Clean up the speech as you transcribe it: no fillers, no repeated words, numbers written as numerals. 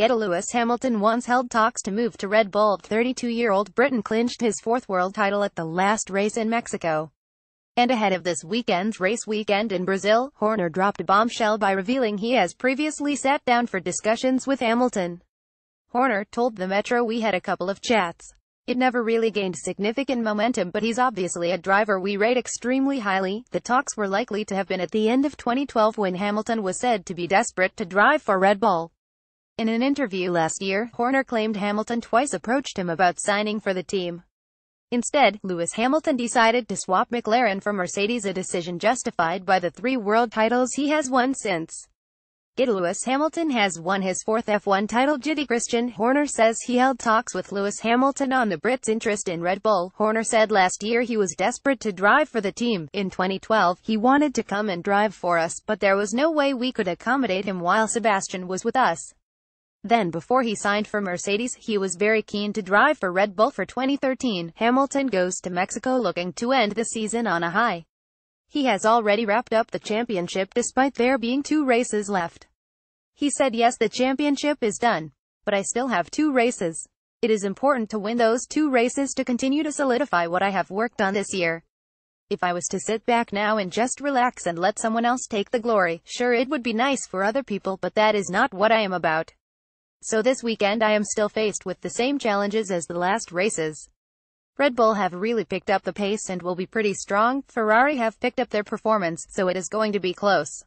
Yet Lewis Hamilton once held talks to move to Red Bull. 32-year-old Briton clinched his fourth world title at the last race in Mexico. And ahead of this weekend's race weekend in Brazil, Horner dropped a bombshell by revealing he has previously sat down for discussions with Hamilton. Horner told the Metro, "We had a couple of chats. It never really gained significant momentum, but he's obviously a driver we rate extremely highly." The talks were likely to have been at the end of 2012, when Hamilton was said to be desperate to drive for Red Bull. In an interview last year, Horner claimed Hamilton twice approached him about signing for the team. Instead, Lewis Hamilton decided to swap McLaren for Mercedes, a decision justified by the three world titles he has won since. Lewis Hamilton has won his fourth F1 title. Jody Christian Horner says he held talks with Lewis Hamilton on the Brit's interest in Red Bull. Horner said last year he was desperate to drive for the team. "In 2012, he wanted to come and drive for us, but there was no way we could accommodate him while Sebastian was with us. Then before he signed for Mercedes, he was very keen to drive for Red Bull." For 2013, Hamilton goes to Mexico looking to end the season on a high. He has already wrapped up the championship despite there being two races left. He said, "Yes, the championship is done, but I still have two races. It is important to win those two races to continue to solidify what I have worked on this year. If I was to sit back now and just relax and let someone else take the glory, sure, it would be nice for other people, but that is not what I am about. So this weekend I am still faced with the same challenges as the last races. Red Bull have really picked up the pace and will be pretty strong. Ferrari have picked up their performance, so it is going to be close."